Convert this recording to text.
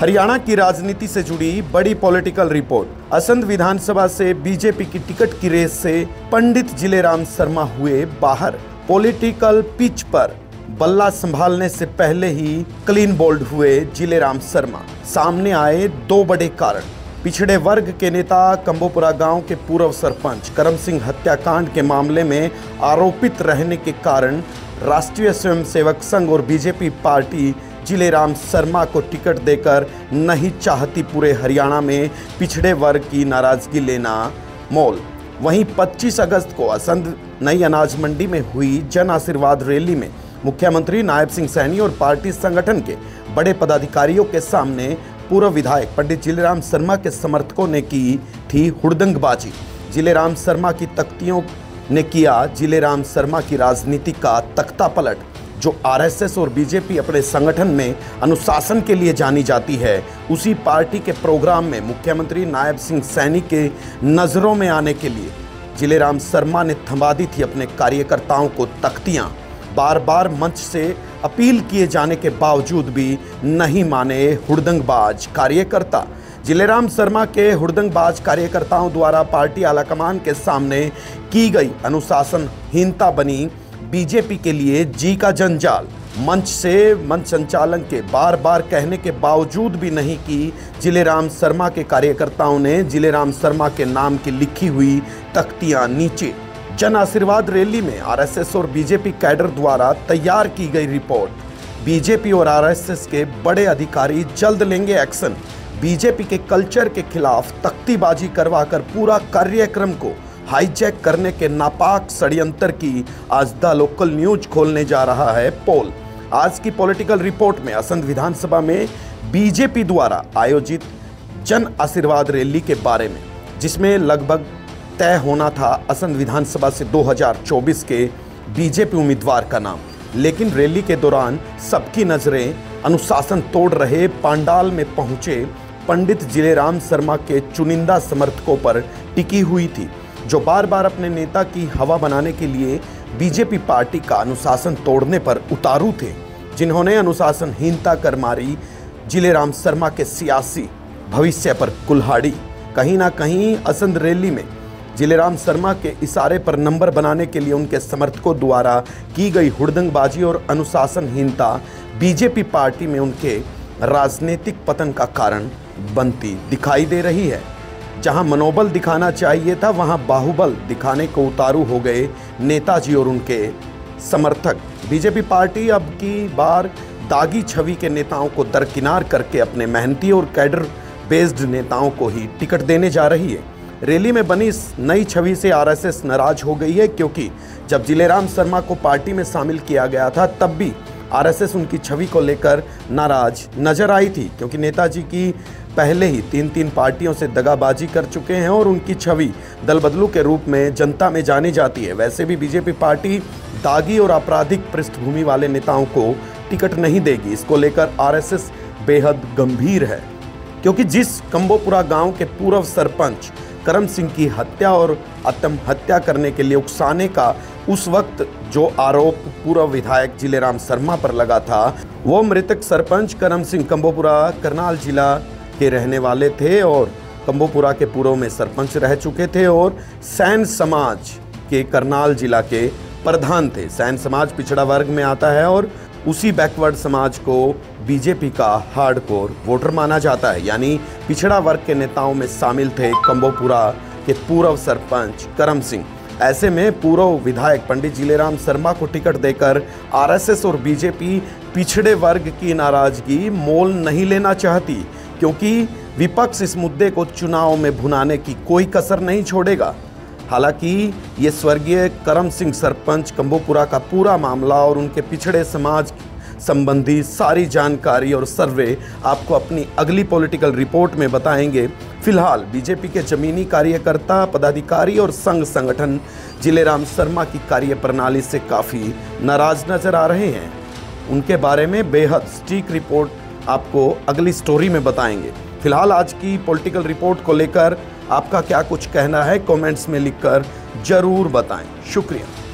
हरियाणा की राजनीति से जुड़ी बड़ी पॉलिटिकल रिपोर्ट। असंध विधानसभा से बीजेपी की टिकट की रेस से पंडित जिले राम शर्मा हुए बाहर। पॉलिटिकल पिच पर बल्ला संभालने से पहले ही क्लीन बोल्ड हुए जिले राम शर्मा। सामने आए दो बड़े कारण। पिछड़े वर्ग के नेता, कंबोपुरा गांव के पूर्व सरपंच करम सिंह हत्याकांड के मामले में आरोपित रहने के कारण राष्ट्रीय स्वयंसेवक संघ और बीजेपी पार्टी जिले राम शर्मा को टिकट देकर नहीं चाहती पूरे हरियाणा में पिछड़े वर्ग की नाराजगी लेना मौल। वहीं 25 अगस्त को असंध नई अनाज मंडी में हुई जन आशीर्वाद रैली में मुख्यमंत्री नायब सिंह सैनी और पार्टी संगठन के बड़े पदाधिकारियों के सामने पूर्व विधायक पंडित जिले राम शर्मा के समर्थकों ने की थी हुड़दंगबाजी। जिले राम शर्मा की तख्तियों ने किया जिले राम शर्मा की राजनीति का तख्ता पलट। जो आरएसएस और बीजेपी अपने संगठन में अनुशासन के लिए जानी जाती है, उसी पार्टी के प्रोग्राम में मुख्यमंत्री नायब सिंह सैनी के नज़रों में आने के लिए जिले राम शर्मा ने थमा दी थी अपने कार्यकर्ताओं को तख्तियां। बार बार मंच से अपील किए जाने के बावजूद भी नहीं माने हुड़दंगबाज कार्यकर्ता। जिले राम शर्मा के हुड़दंगबाज कार्यकर्ताओं द्वारा पार्टी आलाकमान के सामने की गई अनुशासनहीनता बनी बीजेपी के लिए जी का जंजाल। मंच से मंच संचालन के बार बार कहने के बावजूद भी नहीं की जिले राम शर्मा के कार्यकर्ताओं ने जिले राम शर्मा के नाम की लिखी हुई तख्तियां नीचे। जन आशीर्वाद रैली में आरएसएस और बीजेपी कैडर द्वारा तैयार की गई रिपोर्ट। बीजेपी और आरएसएस के बड़े अधिकारी जल्द लेंगे एक्शन। बीजेपी के कल्चर के खिलाफ तख्तीबाजी करवाकर पूरा कार्यक्रम को हाईजैक करने के नापाक षड्यंत्र की आज द लोकल न्यूज खोलने जा रहा है पोल। आज की पॉलिटिकल रिपोर्ट में असंध विधानसभा में बीजेपी द्वारा आयोजित जन आशीर्वाद रैली के बारे में, जिसमें लगभग तय होना था असंध विधानसभा से 2024 के बीजेपी उम्मीदवार का नाम, लेकिन रैली के दौरान सबकी नज़रें अनुशासन तोड़ रहे पांडाल में पहुंचे पंडित जिले राम शर्मा के चुनिंदा समर्थकों पर टिकी हुई थी, जो बार बार अपने नेता की हवा बनाने के लिए बीजेपी पार्टी का अनुशासन तोड़ने पर उतारू थे, जिन्होंने अनुशासनहीनता कर मारी जिले राम शर्मा के सियासी भविष्य पर कुल्हाड़ी। कहीं ना कहीं असंध रैली में जिले राम शर्मा के इशारे पर नंबर बनाने के लिए उनके समर्थकों द्वारा की गई हुड़दंगबाजी और अनुशासनहीनता बीजेपी पार्टी में उनके राजनीतिक पतन का कारण बनती दिखाई दे रही है। जहां मनोबल दिखाना चाहिए था, वहां बाहुबल दिखाने को उतारू हो गए नेताजी और उनके समर्थक। बीजेपी पार्टी अब की बार दागी छवि के नेताओं को दरकिनार करके अपने मेहनती और कैडर बेस्ड नेताओं को ही टिकट देने जा रही है। रैली में बनी इस नई छवि से आरएसएस नाराज हो गई है, क्योंकि जब जिले राम शर्मा को पार्टी में शामिल किया गया था, तब भी आरएसएस उनकी छवि को लेकर नाराज नजर आई थी, क्योंकि नेताजी की पहले ही 3 पार्टियों से दगाबाजी कर चुके हैं और उनकी छवि दलबदलू के रूप में जनता में जानी जाती है। वैसे भी बीजेपी पार्टी दागी और आपराधिक पृष्ठभूमि वाले नेताओं को टिकट नहीं देगी। इसको लेकर आरएसएस बेहद गंभीर है, क्योंकि जिस कंबोपुरा गांव के पूर्व सरपंच करम सिंह की हत्या और आत्महत्या करने के लिए उकसाने का उस वक्त जो आरोप पूर्व विधायक जिले राम शर्मा पर लगा था, वो मृतक सरपंच करम सिंह कंबोपुरा करनाल जिला के रहने वाले थे और कंबोपुरा के पूर्व में सरपंच रह चुके थे और सैन समाज के करनाल जिला के प्रधान थे। सैन समाज पिछड़ा वर्ग में आता है और उसी बैकवर्ड समाज को बीजेपी का हार्डकोर वोटर माना जाता है, यानी पिछड़ा वर्ग के नेताओं में शामिल थे कंबोपुरा के पूर्व सरपंच करम सिंह। ऐसे में पूर्व विधायक पंडित जिले राम शर्मा को टिकट देकर आरएसएस और बीजेपी पिछड़े वर्ग की नाराजगी मोल नहीं लेना चाहती, क्योंकि विपक्ष इस मुद्दे को चुनाव में भुनाने की कोई कसर नहीं छोड़ेगा। हालांकि ये स्वर्गीय करम सिंह सरपंच कंबोपुरा का पूरा मामला और उनके पिछड़े समाज संबंधी सारी जानकारी और सर्वे आपको अपनी अगली पॉलिटिकल रिपोर्ट में बताएंगे। फिलहाल बीजेपी के जमीनी कार्यकर्ता, पदाधिकारी और संघ संगठन जिले राम शर्मा की कार्यप्रणाली से काफ़ी नाराज नजर आ रहे हैं। उनके बारे में बेहद स्टीक रिपोर्ट आपको अगली स्टोरी में बताएंगे। फिलहाल आज की पॉलिटिकल रिपोर्ट को लेकर आपका क्या कुछ कहना है, कमेंट्स में लिखकर जरूर बताएं। शुक्रिया।